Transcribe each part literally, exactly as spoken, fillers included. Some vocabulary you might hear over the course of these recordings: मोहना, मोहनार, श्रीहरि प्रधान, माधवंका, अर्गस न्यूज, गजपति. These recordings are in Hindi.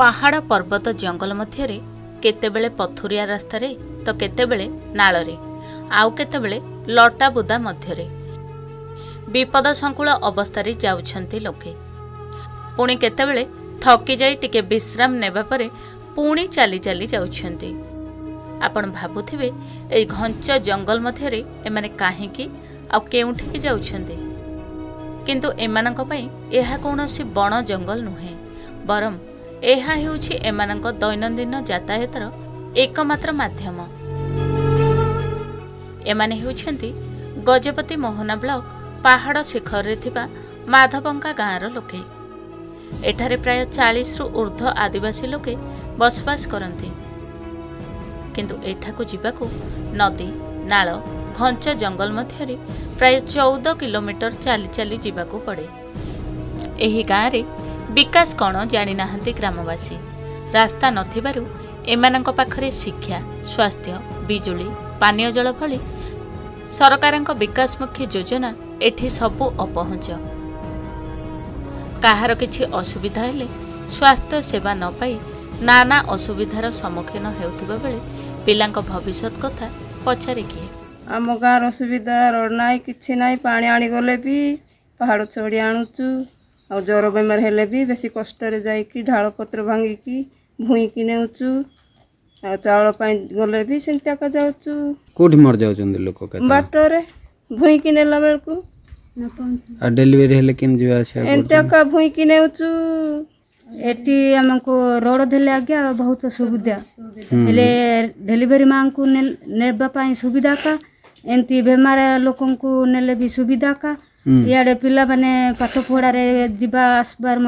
पहाड़ पर्वत जंगल मध्य केतेबेले पथुरिया रास्तार तो केतेबेले नालरे आउ केतेबेले लटाबुदा मध्य विपद संकुल अवस्था जाउछंती लोके पुणी केतेबेले थकी जाई टिके विश्राम नेबा परे पुणी चाली चाली जाउछंती। आपण भाबुथिबे ए घंच जंगल मध्य एमाने काहेकी आउ केउठिकी जाउछंती, किंतु एमानंक पई एहा कोनोसी बण जंगल नुहे, बरम एहा हेउछि एमानंक दैनंदिन यातायातर एकमात्र माध्यम। एमाने हेउछंती गजपति मोहना ब्लॉक पहाड़ शिखर रे थिबा माधवंका गाँर लोके। एठारे प्राय चालीस रु ऊर्ध्व आदिवासी लोके बसवास करती, किंतु एठाकु जीवाकु नदी नाल घंच जंगल मध्य प्राय चौदह किलोमीटर चाली चाली जीवाकु पड़े। एही गाँव रे विकास कौन जानी नाहंती ग्रामवासी। रास्ता नथिबारु एमानंक पाखरे शिक्षा, स्वास्थ्य, बिजुली, पानीय जल भली सरकारंक विकासमुखी योजना एठी सबु अपहुंच। काहार किछि असुविधा हेले स्वास्थ्य सेवा न पाई नाना असुविधार सम्मुखीन हेउथिबा बेले पिलांक भविष्यत कथा पछारे किए। आम गाँव असुविधा रोड नाई किछि नाई, पानी आनी गले भी पहाड़ चढ़ी आणुचु और ज्वर बेमार हेले भी बेसी कष्ट रे जाई कि ढाल पत्र भांगी की भुई कि नेउचु आ चावल पई गले भी सेंत्या का जाउचु। कोठी मर जाउचन लोक के बाटो रे भुई कि नेला बेल को न पहुंच आ डिलीवरी हेले किन जिवा से एंत्या का भुई कि नेउचु। एटी हमको रोड देले आज्ञा बहुत सुविधा हेले डिलीवरी मां को नेबा पई सुविधा का एंती बेमार लोकन को नेले भी सुविधा का इे पिला माने पाठ पढ़ा जावा आसबार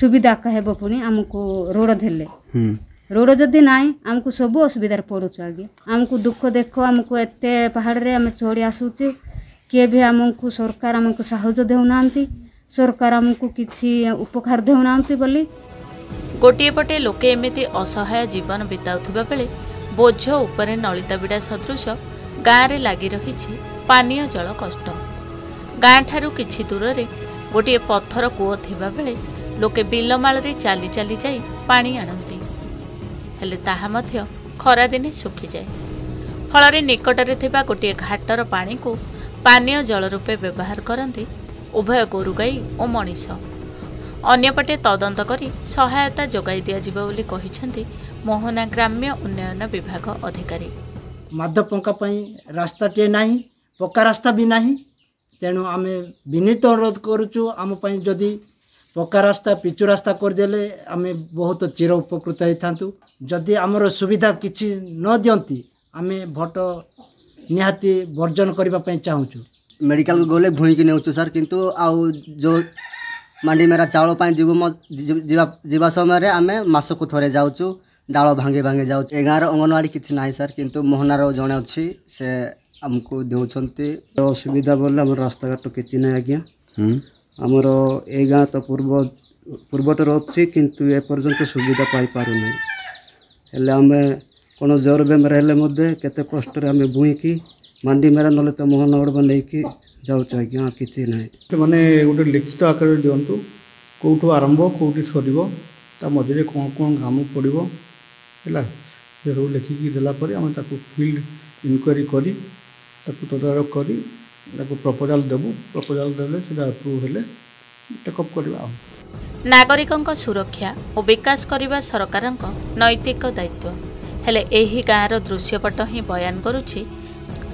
सुविधा कह पुणी आमको रोड देले रोड जदि ना आमको सब असुविधार पड़ुच। आगे आमको दुख देख आमको एत पहाड़ रे आम चढ़ी आसूचे किए भी आमको सरकार आमको साहज देना सरकार आमको किसी उपकार देना बोली गोटे पटे लोके एमती असहाय जीवन बिताउथिबा बेले बोझ उपरे नलिता बिड़ा सदृश गाँव में लगी रही पानीय जल कष्ट। गाँ ठारू किछि दूर रे गोटे पत्थर कूओ थिबा बेले लोके बिलमाल रे चाली चाली जाई पानी आनंती हेले ताहा मध्य खरा दिने सुखी जाए, फल रे निकट रे थिबा गोटे घाटर पानी को पानीय जल रूपे व्यवहार करती उभय गोरु गाई और मनीष। अन्यपटे तदंत करी सहायता जोगाई दिया जिबा बोली कहिसेंती मोहना ग्राम्य उन्नयन विभाग अधिकारी। माधवपंका पई रास्ता टे नाही, पक्का रास्ता भी नाही, तेणु आम विनीत अनुरोध करुचु आमपाई जदि पक्का रास्ता पिचु रास्ता करदेले आम बहुत चिर उपकृत होइथांतु। जदि आमर सुविधा किछि न दियंती आम भोट निहाती वर्जन करबा पई चाहूचु। मेडिकल गले भुई कि नेउचु सर, किंतु आउ जो मांडी मेरा चावल पई जीव जीवा समय आम मास को थोड़े जाऊचु डाल भांगे भांगे जाऊचु। ए गाँव अंगनवाड़ी किछि नाही सर, किंतु मोहनार जणे अछि से आमको देउछंती। असुविधा बोले आम रास्ता घाट किसी ना आज्ञा आमर ए गाँ तो पूर्व पूर्वटर अच्छी किंतु एपर्यंत सुविधा पाई पारु नै हेले आम कोनो जोर बेमार हेले मधे केते कष्ट रे आम बुईकी मांडी मेरा नले तो मोहनार बनैकी जाउछ आज्ञा किसी ना माने गोटे लिखित आकार दियंतु कोठो आरंभ कोठी सरीबो ता मधे कोन कोन काम पड़िबो हैला जरो लिखिकी देला परे आम ताकू फील्ड इन्क्वायरी करी ताकू तदारक करी ताकू प्रपोजाल देबू प्रपोजाल देले सेटा अप्रूव हेले टेकअप करबा। नागरिकंक सुरक्षा और विकास करबा सरकारंक नैतिक दायित्व हेले एही गाँर दृश्यपट ही बयान करुछि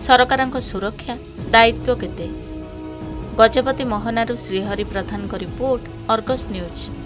सरकारंक सुरक्षा दायित्व केते। गजपति मोहनारु श्रीहरि प्रधान report, अर्गस न्यूज।